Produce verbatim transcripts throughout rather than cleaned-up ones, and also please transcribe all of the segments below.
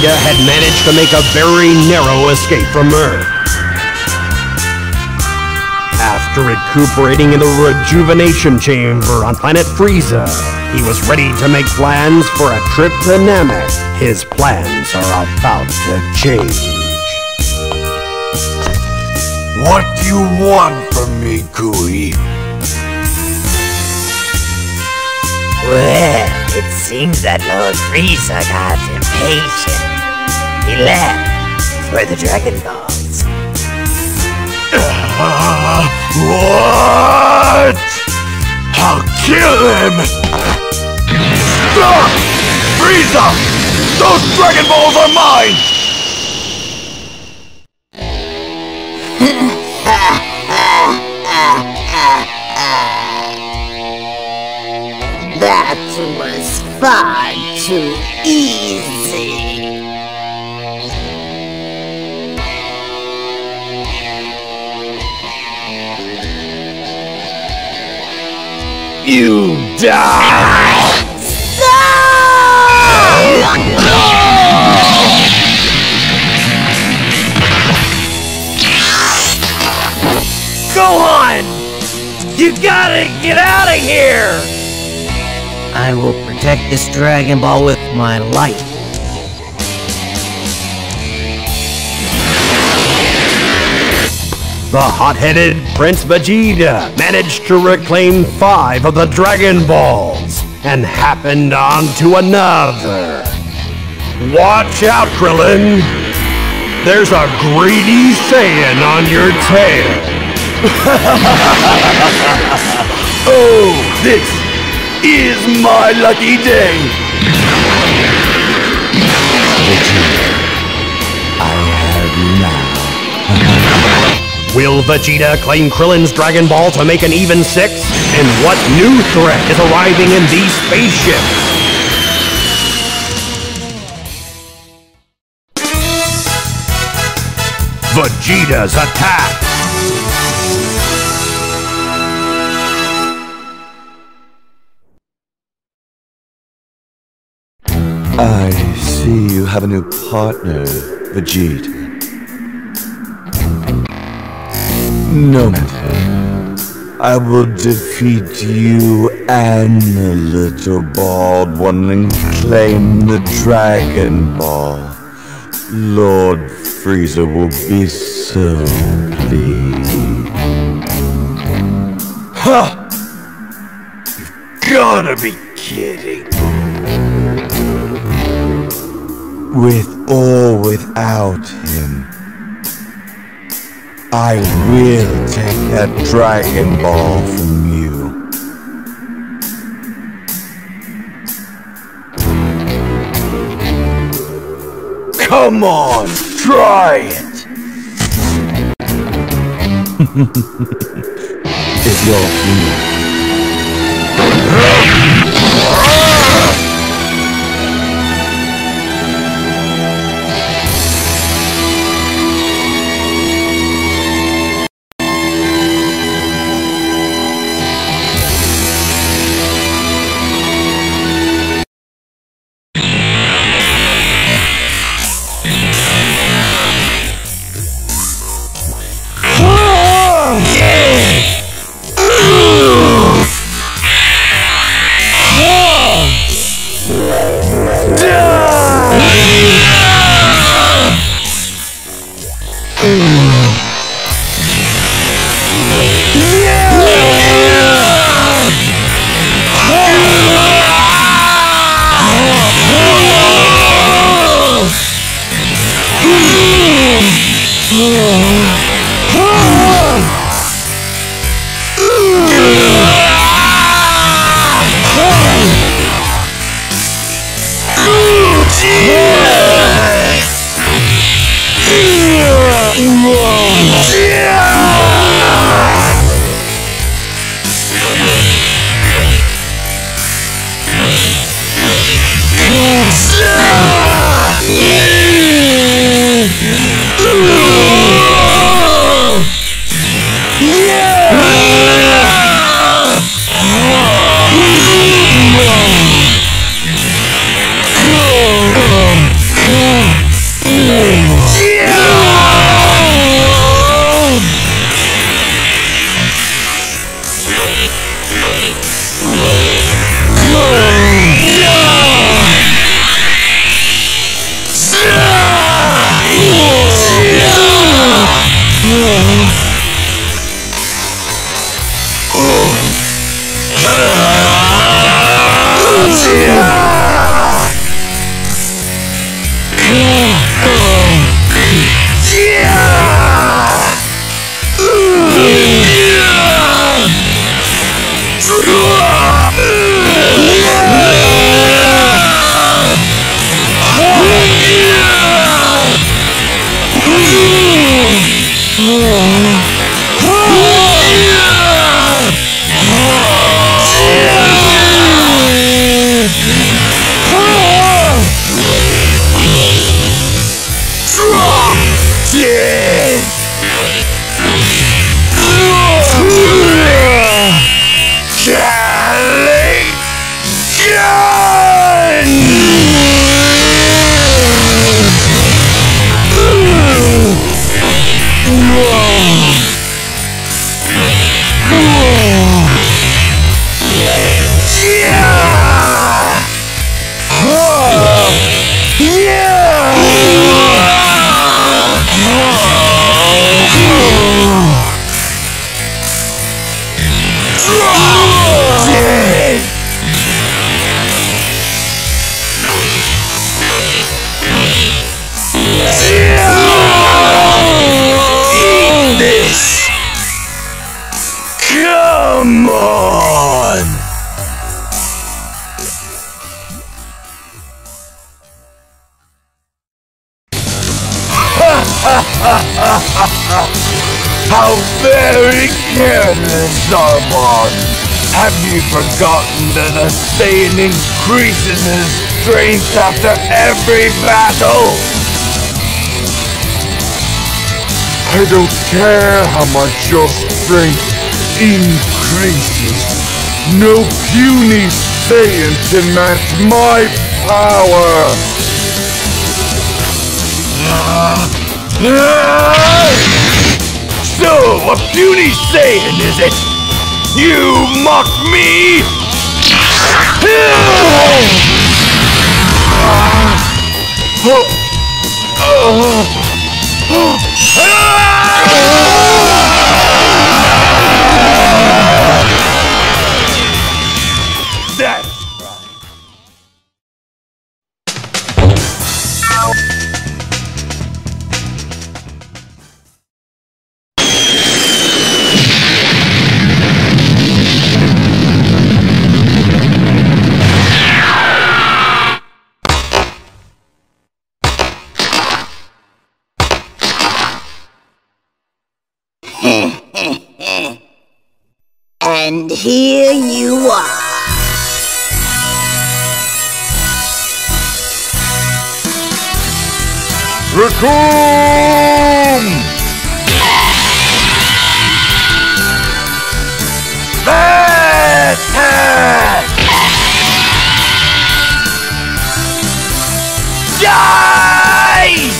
Vegeta had managed to make a very narrow escape from Earth. After recuperating in the rejuvenation chamber on planet Frieza, he was ready to make plans for a trip to Namath. His plans are about to change. What do you want from me, Kui? Well, it seems that Lord Frieza got impatient. He left for the Dragon Balls. Uh, what? I'll kill him! Ah! Frieza! Those Dragon Balls are mine! That was far too easy. You die! No! No! Gohan! You gotta get out of here! I will protect this Dragon Ball with my life. The hot-headed Prince Vegeta managed to reclaim five of the Dragon Balls and happened onto another. Watch out, Krillin! There's a greedy Saiyan on your tail. Oh, this is my lucky day! Vegeta, I have you now. Will Vegeta claim Krillin's Dragon Ball to make an even six? And what new threat is arriving in these spaceships? Vegeta's attack! I see you have a new partner, Vegeta. No matter. I will defeat you and the little bald one and claim the Dragon Ball. Lord Frieza will be so pleased. Ha! You've gotta be kidding. With or without him, I will take that Dragon Ball from you. Come on, try it! It's your fear. Yeah! How very careless, Armand! Have you forgotten that a Saiyan increases his strength after every battle? I don't care how much your strength increases. No puny Saiyan can match my power! So, a puny Saiyan, is it? You mock me? That's right. And here you are. Raccoon! Attack! Dice!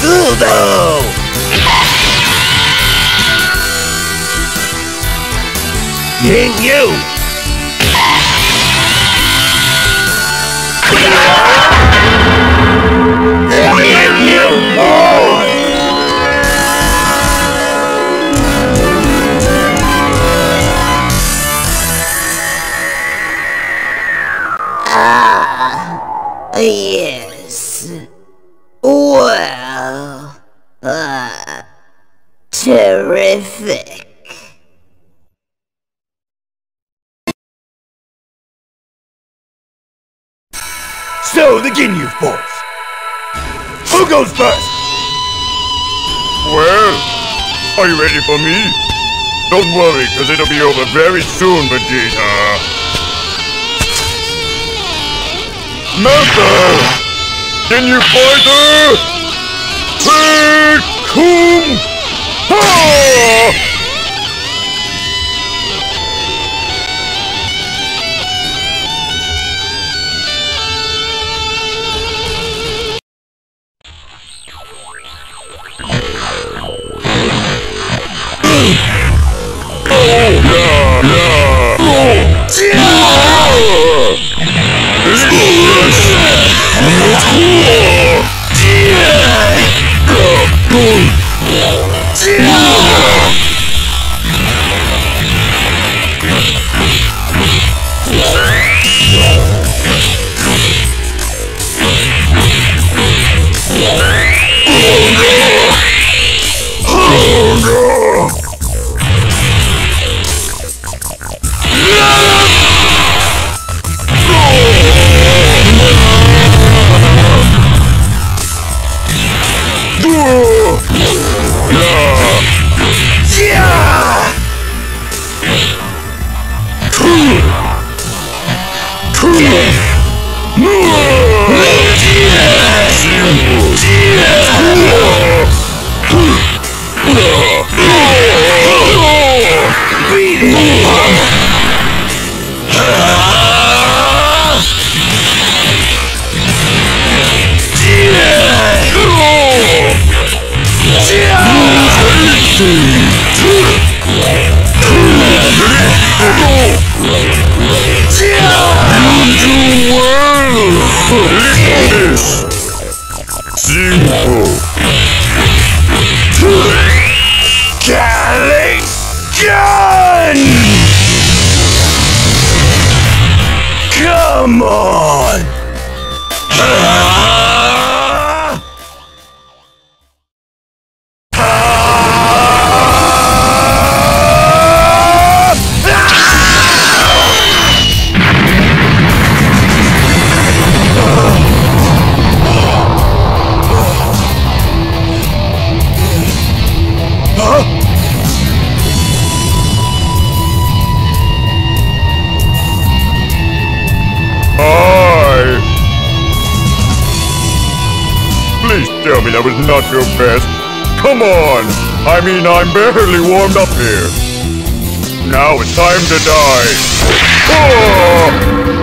Dildo! Ginyu! Ginyu Force! Ah, yes. Well, uh, terrific. So, the Ginyu Force. Who goes first? Well, are you ready for me? Don't worry, because it'll be over very soon, Vegeta. Master! Ginyu Fighter! Take Kum! Ha! It's That was not your best. Come on! I mean, I'm barely warmed up here. Now it's time to die. Oh!